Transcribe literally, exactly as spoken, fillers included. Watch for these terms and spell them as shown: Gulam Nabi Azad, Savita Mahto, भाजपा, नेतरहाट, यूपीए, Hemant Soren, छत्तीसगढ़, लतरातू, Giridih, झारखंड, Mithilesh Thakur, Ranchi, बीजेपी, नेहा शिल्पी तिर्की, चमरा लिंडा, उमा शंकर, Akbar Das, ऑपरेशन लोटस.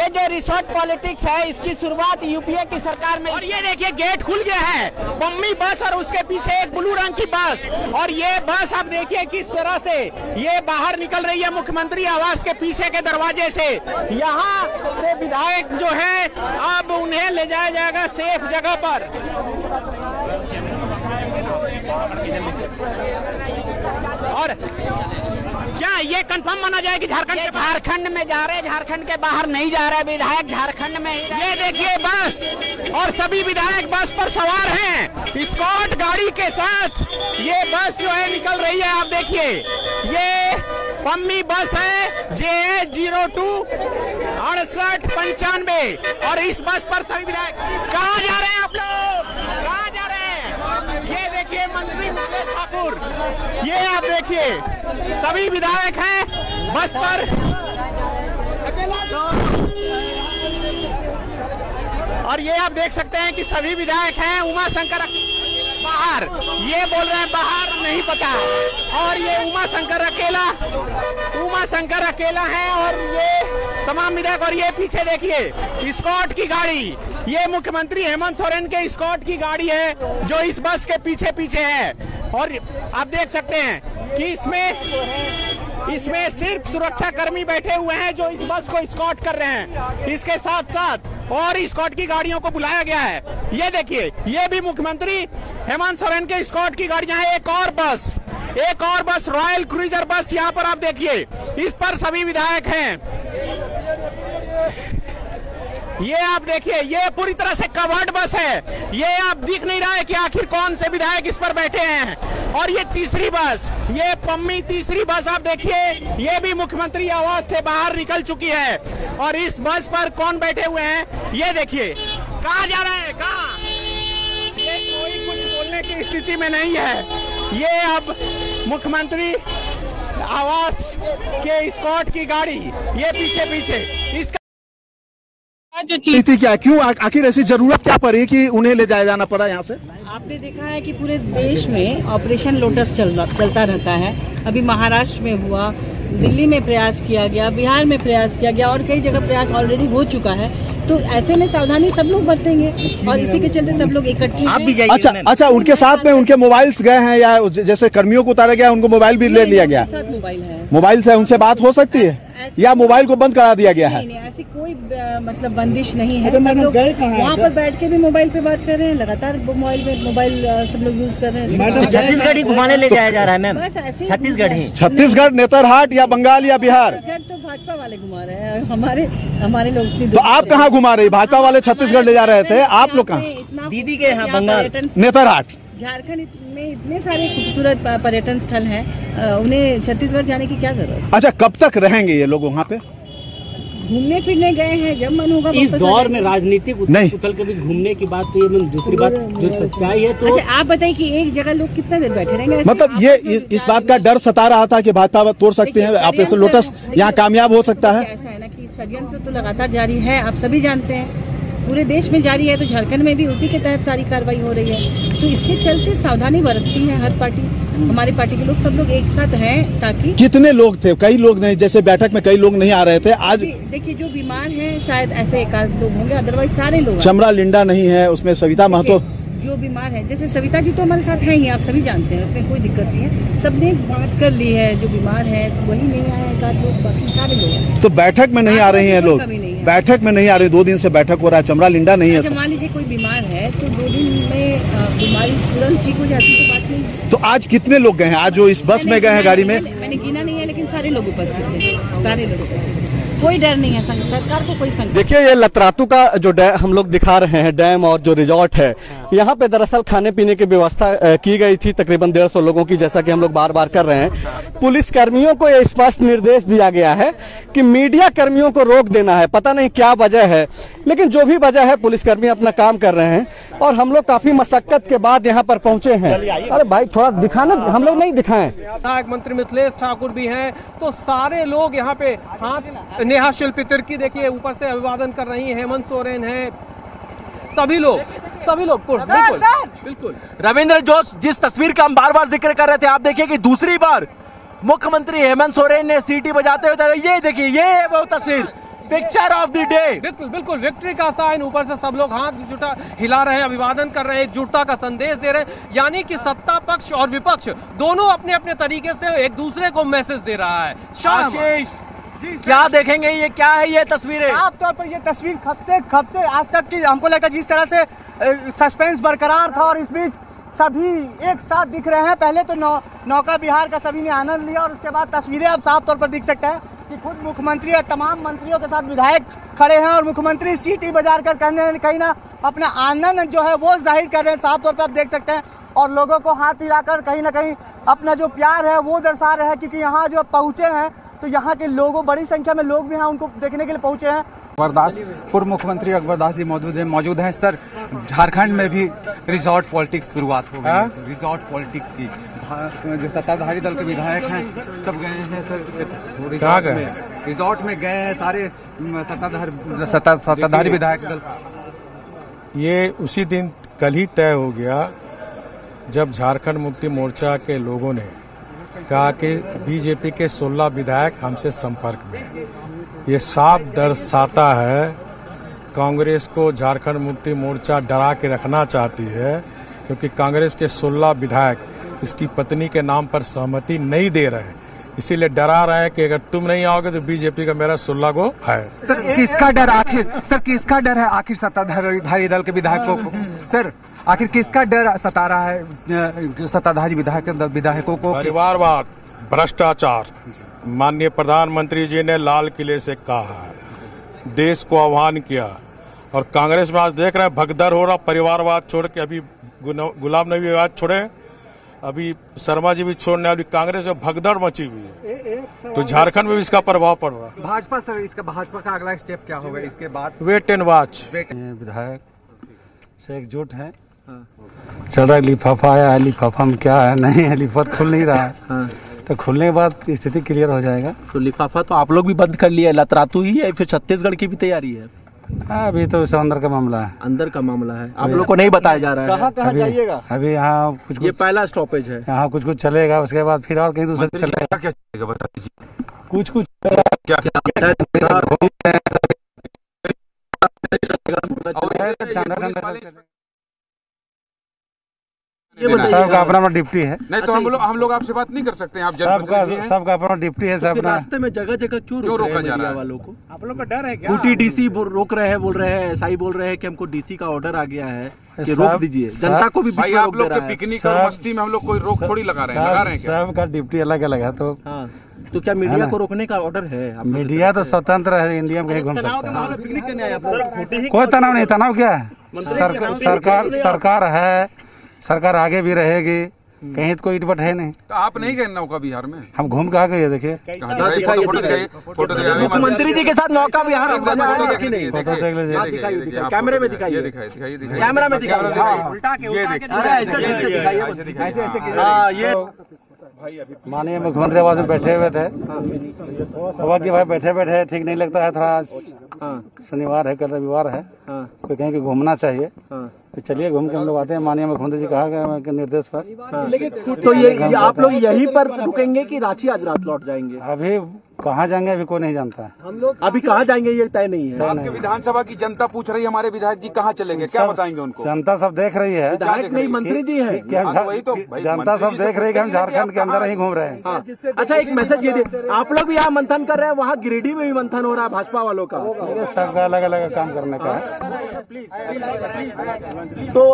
ये जो resort politics है इसकी शुरुआत यूपीए की सरकार में। और ये देखिए गेट खुल गया है, बम्बई बस और उसके पीछे एक ब्लू रंग की बस, और ये बस आप देखिए किस तरह से ये बाहर निकल रही है मुख्यमंत्री आवास के पीछे के दरवाजे से। यहाँ से विधायक जो है अब उन्हें ले जाया जाएगा सेफ जगह पर। और क्या ये कंफर्म माना जाए कि झारखंड झारखंड में जा रहे, झारखंड के बाहर नहीं जा रहे विधायक, झारखंड में ही। ये देखिए बस और सभी विधायक बस पर सवार हैं, स्कॉट गाड़ी के साथ ये बस जो है निकल रही है। आप देखिए ये पम्मी बस है जे जीरो टू अड़सठ पंचानवे, और इस बस पर सभी विधायक। कहाँ जा रहे हैं आप लोग, कहाँ जा रहे हैं? ये देखिए मंत्री मिथिलेश ठाकुर, ये आप देखिए सभी विधायक हैं बस पर। और ये आप देख सकते हैं कि सभी विधायक हैं। उमा शंकर बाहर, ये बोल रहे हैं बाहर नहीं पता, और ये उमा शंकर अकेला, उमा शंकर अकेला है, और ये तमाम विधायक। और ये पीछे देखिए स्कॉट की गाड़ी, ये मुख्यमंत्री हेमंत सोरेन के स्कॉट की गाड़ी है जो इस बस के पीछे पीछे है। और आप देख सकते हैं कि इसमें इसमें सिर्फ सुरक्षाकर्मी बैठे हुए हैं जो इस बस को स्कॉट कर रहे हैं, इसके साथ साथ और स्कॉट की गाड़ियों को बुलाया गया है। ये देखिए ये भी मुख्यमंत्री हेमंत सोरेन के स्कॉट की गाड़ियां हैं। एक और बस एक और बस रॉयल क्रूजर बस, यहाँ पर आप देखिए इस पर सभी विधायक हैं। ये आप देखिए ये पूरी तरह से कवर्ड बस है, ये आप दिख नहीं रहा है कि आखिर कौन से विधायक इस पर बैठे हैं। और ये तीसरी बस, ये पम्मी तीसरी बस आप देखिए ये भी मुख्यमंत्री आवास से बाहर निकल चुकी है, और इस बस पर कौन बैठे हुए हैं ये देखिए। कहाँ जा रहे हैं, कहाँ? ये कोई कुछ बोलने की स्थिति में नहीं है। ये अब मुख्यमंत्री आवास के स्कॉट की गाड़ी ये पीछे पीछे। इसका जो चीज थी क्या, क्यों आखिर ऐसी जरूरत क्या पड़ी कि उन्हें ले जाया जाना पड़ा यहाँ से? आपने देखा है कि पूरे देश में ऑपरेशन लोटस चल, चलता रहता है। अभी महाराष्ट्र में हुआ, दिल्ली में प्रयास किया गया, बिहार में प्रयास किया गया, और कई जगह प्रयास ऑलरेडी हो चुका है। तो ऐसे में सावधानी सब लोग बरतेंगे, और इसी के चलते सब लोग इकट्ठे। आप भी जाइए। अच्छा अच्छा, उनके साथ में उनके मोबाइल्स गए हैं, या जैसे कर्मियों को उतारा गया उनको मोबाइल भी ले लिया गया? मोबाइल है, मोबाइल से उनसे बात हो सकती है, या मोबाइल को बंद करा दिया गया है? नहीं, ऐसी कोई मतलब बंदिश नहीं है। सब लोग वहाँ पर बैठ के भी मोबाइल पे बात कर रहे हैं, लगातार मोबाइल पे मोबाइल सब लोग यूज कर रहे हैं। छत्तीसगढ़ ही घुमाने ले जाया जा रहा है मैम, छत्तीसगढ़ ही, छत्तीसगढ़ नेतरहाट या बंगाल या बिहार। तो भाजपा वाले घुमा रहे हैं, हमारे हमारे लोग। तो आप कहाँ घुमा रहे? भाजपा वाले छत्तीसगढ़ ले जा रहे थे, आप लोग कहाँ? दीदी के यहाँ बंगाल, नेतरहाट। झारखंड में इतने सारे खूबसूरत पर्यटन स्थल हैं, उन्हें छत्तीसगढ़ जाने की क्या जरूरत? अच्छा, कब तक रहेंगे ये लोग वहाँ पे? घूमने फिरने गए हैं, जब मन होगा। इस दौर में राजनीतिक उथल के बीच घूमने की बात तो ये, दूसरी बात जो सच्चाई है तो। अच्छा, आप बताइए कि एक जगह लोग कितना देर बैठे रहेंगे? मतलब ये इस, इस बात का डर सता रहा था कि भाजपा तोड़ सकते हैं, आप ऐसे लोटस यहाँ कामयाब हो सकता है। ऐसा है ना कि षड्यंत्र तो लगातार जारी है, आप सभी जानते हैं, पूरे देश में जारी है, तो झारखंड में भी उसी के तहत सारी कार्रवाई हो रही है। तो इसके चलते सावधानी बरतती है हर पार्टी। हमारी पार्टी के लोग सब लोग एक साथ हैं, ताकि। कितने लोग थे? कई लोग नहीं, जैसे बैठक में कई लोग नहीं आ रहे थे आज। देखिए जो बीमार हैं शायद ऐसे एक आध लोग होंगे, अदरवाइज सारे लोग। चमरा लिंडा नहीं है उसमें, सविता महतो जो बीमार है, जैसे सविता जी तो हमारे साथ हैं ही, आप सभी जानते हैं, उसमें कोई दिक्कत नहीं है, सबने बात कर ली है। जो बीमार है वही नहीं आया, एक आध लोग, बाकी सारे लोग। तो बैठक में नहीं आ रही है लोग, बैठक में नहीं आ रही, दो दिन से बैठक हो रहा है, चमरा लिंडा नहीं है। मान लीजिए कोई बीमार है तो दो दिन में बीमारी तुरंत ठीक हो जाती है, तो बात नहीं। तो आज कितने लोग गए हैं आज जो इस बस में गए हैं, गाड़ी में? मैंने गिना नहीं है, लेकिन सारे लोग उपस्थित थे, सारे लोग उपस्थित थे, कोई डर नहीं है सरकार को, कोई संकट। देखिए ये लतरातू का जो डैम हम लोग दिखा रहे हैं, डैम और जो रिजॉर्ट है, यहाँ पे दरअसल खाने पीने की व्यवस्था की गई थी तकरीबन डेढ़ सौ लोगों की, जैसा कि हम लोग बार बार कर रहे हैं। पुलिस कर्मियों को ये स्पष्ट निर्देश दिया गया है कि मीडिया कर्मियों को रोक देना है, पता नहीं क्या वजह है, लेकिन जो भी वजह है पुलिसकर्मी अपना काम कर रहे हैं। और हम लोग काफी मशक्कत के बाद यहाँ पर पहुंचे हैं। अरे भाई थोड़ा दिखाना, हम लोग नहीं दिखाएं। विधायक मंत्री मिथिलेश ठाकुर भी हैं, तो सारे लोग यहाँ पे हाथ। नेहा शिल्पी तिर्की देखिए ऊपर से अभिवादन कर रही है, हेमंत सोरेन है, सभी लोग सभी लोग बिल्कुल बिल्कुल। रविंद्र जोश, जिस तस्वीर का हम बार बार जिक्र कर रहे थे, आप देखिए कि दूसरी बार मुख्यमंत्री हेमंत सोरेन ने सीटी बजाते हुए, ये देखिए ये वो तस्वीर पिक्चर ऑफ द डे। बिल्कुल बिल्कुल विक्ट्री का साइन, ऊपर से सब लोग हाथ जुटा हिला रहे हैं, अभिवादन कर रहे हैं, एकजुटता का संदेश दे रहे हैं, यानी कि सत्ता पक्ष और विपक्ष दोनों अपने अपने तरीके से एक दूसरे को मैसेज दे रहा है। आशीष जी, क्या देखेंगे ये क्या है ये तस्वीरें? आप तौर पर ये तस्वीर खब से खब से आज तक की हमको लगता है जिस तरह से सस्पेंस बरकरार था और इस बीच सभी एक साथ दिख रहे हैं। पहले तो नौ, नौका बिहार का सभी ने आनंद लिया और उसके बाद तस्वीरें आप साफ तौर पर दिख सकते हैं कि खुद मुख्यमंत्री और तमाम मंत्रियों के साथ विधायक खड़े हैं और मुख्यमंत्री सीटी बजार कर कहीं कहीं ना अपना आनंद जो है वो जाहिर कर रहे हैं, साफ तौर पर आप देख सकते हैं, और लोगों को हाथ हिलाकर कहीं ना कहीं अपना जो प्यार है वो दर्शा रहे हैं, क्योंकि यहाँ जो पहुँचे हैं तो यहाँ के लोगों बड़ी संख्या में लोग भी यहाँ उनको देखने के लिए पहुँचे हैं। अकबर दास, पूर्व मुख्यमंत्री अकबर दास जी मौजूद हैं मौजूद हैं सर, झारखंड में भी रिजॉर्ट पॉलिटिक्स शुरुआत हो गई, रिजॉर्ट पॉलिटिक्स की। जो सत्ताधारी दल के विधायक हैं सब गए हैं सर, कहाँ गए? रिजॉर्ट में गए हैं सारे सत्ताधारी सत्ताधारी विधायक दल। ये उसी दिन कल ही तय हो गया जब झारखंड मुक्ति मोर्चा के लोगों ने कहा कि बीजेपी के सोलह विधायक हमसे संपर्क में। ये साफ दर्शाता है कांग्रेस को झारखंड मुक्ति मोर्चा डरा के रखना चाहती है, क्योंकि कांग्रेस के सोलह विधायक इसकी पत्नी के नाम पर सहमति नहीं दे रहे हैं, इसीलिए डरा रहा है कि अगर तुम नहीं आओगे तो बीजेपी का मेरा सोलह गो है। सर किसका डर आखिर सर किसका डर है आखिर सत्ताधारी दल के विधायकों को? सर आखिर किसका डर सता रहा है सत्ताधारी विधायक विधायकों को? परिवारवाद, भ्रष्टाचार। माननीय प्रधानमंत्री जी ने लाल किले से कहा है, देश को आह्वान किया, और कांग्रेस में आज देख रहे हैं भगदड़ हो रहा। परिवारवाद छोड़ के अभी गुलाम नबी आजाद छोड़े, अभी शर्मा जी भी छोड़ने, अभी कांग्रेस में भगदड़ मची हुई है, तो झारखंड में भी इसका प्रभाव पड़ रहा है। भाजपा सर इसका भाजपा का अगला स्टेप क्या होगा इसके बाद? Wait and watch. विधायक से एकजुट है, चल रहा है, लिफाफा आया है, लिफाफा में क्या है नहीं है, लिफाफा खुल नहीं रहा है, तो खुलने के बाद स्थिति क्लियर हो जाएगा। तो लिफाफा तो आप लोग भी बंद कर लिया है, लतरातू ही है, फिर छत्तीसगढ़ की भी तैयारी है? हाँ अभी तो अंदर का मामला है, अंदर का मामला है, आप लोग को नहीं बताया जा रहा है। कहाँ कहाँ जाइएगा? अभी यहाँ कुछ कुछ, ये पहला स्टॉपेज है, यहाँ कुछ कुछ चलेगा, उसके बाद फिर और कहीं दूसरे चलेगा। क्या चलेगा बता दीजिए? कुछ कुछ क्या सबका अपना अपना डिप्टी है, नहीं तो हम लोग हम लोग आपसे बात नहीं कर सकते हैं। आप सबका सबका अपना डिप्टी है, सब रास्ते में जगह जगह क्यों क्यों रोका जा रहा है वालों को? आप लोग का डर है क्या? ड्यूटी डीसी रोक रहे हैं, बोल रहे हैं एसआई बोल रहे हैं कि हमको डीसी का ऑर्डर आ गया है कि रोक दीजिए, जनता को भी भाई आप लोग के पिकनिक और मस्ती में हम लोग कोई रोक थोड़ी लगा रहे हैं, लगा रहे हैं। सबका डिप्टी अलग अलग है तो तो क्या मीडिया को रोकने का ऑर्डर है? मीडिया तो स्वतंत्र है, इंडिया में कहीं घूम सकता है, कोई तनाव नहीं। तनाव क्या है? सरकार सरकार है, सरकार आगे भी रहेगी, कहीं तो कोई इटपट है नहीं। तो आप नहीं गए नौका बिहार में? हम घूम के आ गए, देखिए मुख्यमंत्री जी के साथ नौका बिहार, कैमरे में दिखाइए, कैमरा में दिखाइए। माननीय मुख्यमंत्री आवास में बैठे हुए थे, सौभाग्य भाई बैठे बैठे ठीक नहीं लगता है, थोड़ा शनिवार है कल रविवार है, कोई कहीं को घूमना चाहिए, तो चलिए घूम के हम लोग आते हैं। माननीय मुख्यमंत्री जी कहा गया के निर्देश पर। लेकिन तो ये आप लोग यहीं पर रुकेंगे कि रांची आज रात लौट जाएंगे? अभी कहाँ जाएंगे अभी कोई नहीं जानता है, हम लोग अभी कहाँ जाएंगे ये तय नहीं है। आपके विधानसभा की जनता पूछ रही है हमारे विधायक जी कहाँ चलेंगे, क्या बताएंगे उनको? जनता सब देख रही है, विधायक नहीं मंत्री जी है, जनता सब देख रही है कि हम झारखंड के अंदर ही घूम रहे हैं। अच्छा एक मैसेज ये दे, आप लोग भी यहाँ मंथन कर रहे हैं, वहाँ गिरिडीह में भी मंथन हो रहा है भाजपा वालों का, सबका अलग अलग काम करने का है। तो